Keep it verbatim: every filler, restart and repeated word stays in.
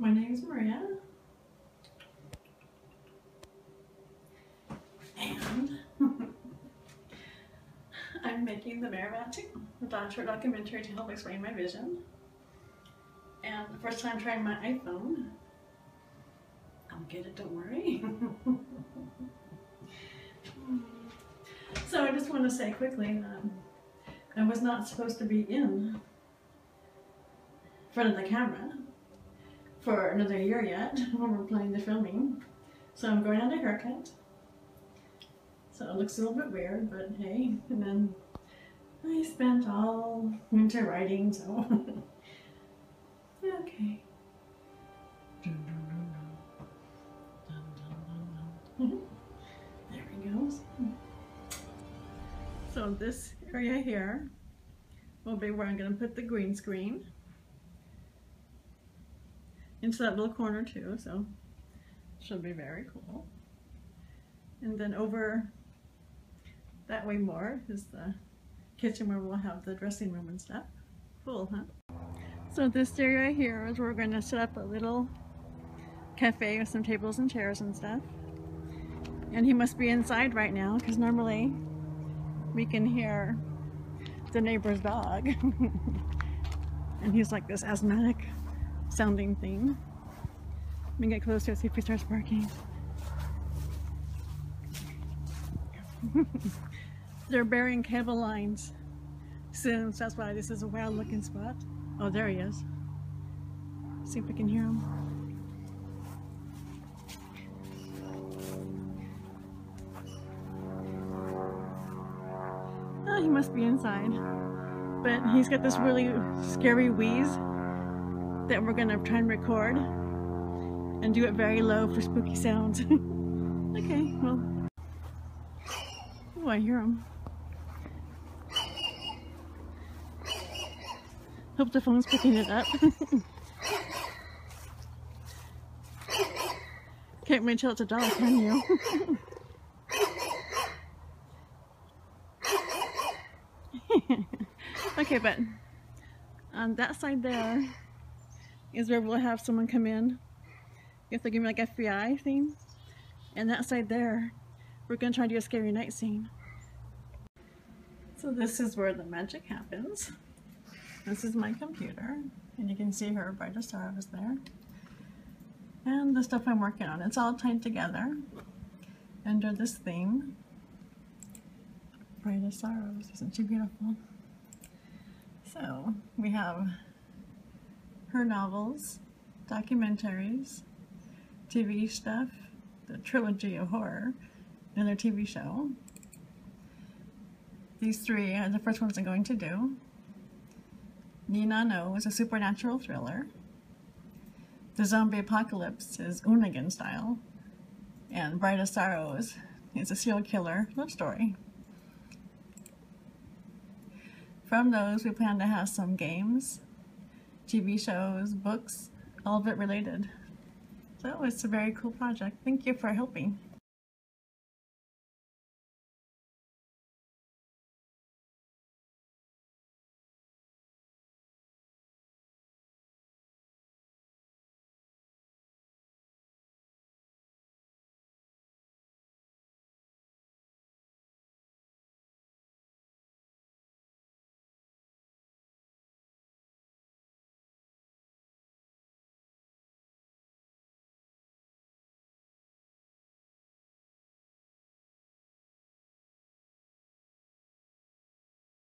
My name is Maria. And I'm making The Mayor of Attu, a doctor documentary to help explain my vision. And the first time trying my iPhone. I'll get it, don't worry. So I just want to say quickly, um, I was not supposed to be in front of the camera for another year yet when we're playing the filming. So I'm going on a haircut. So it looks a little bit weird, but hey. And then I spent all winter writing, so okay. There we go. So this area here will be where I'm going to put the green screen into that little corner too, so it should be very cool. And then over that way more is the kitchen where we'll have the dressing room and stuff. Cool, huh? So this area here is where we're going to set up a little cafe with some tables and chairs and stuff. And he must be inside right now because normally we can hear the neighbor's dog. And he's like this asthmatic sounding thing. Let me get closer, see if he starts barking. They're burying cable lines since that's why this is a wild looking spot. Oh, there he is. See if we can hear him. He must be inside, but he's got this really scary wheeze that we're gonna try and record and do it very low for spooky sounds. Okay, well, oh, I hear him. Hope the phone's picking it up. Can't wait till it's a dog, can you? Okay, but on that side there is where we'll have someone come in if they're giving like F B I thing, and that side there we're gonna try to do a scary night scene. So this is where the magic happens. This is my computer, and you can see her Brightest Sorrows there, and the stuff I'm working on. It's all tied together under this theme. Brightest Sorrows, isn't she beautiful? So we have her novels, documentaries, T V stuff, the trilogy of horror, and their T V show. These three are the first ones I'm going to do. Nina Noh is a supernatural thriller. The Zombie Apocalypse is Unigan style. And Brightest Sorrows is a serial killer love story. From those, we plan to have some games, T V shows, books, all of it related. So it's a very cool project. Thank you for helping.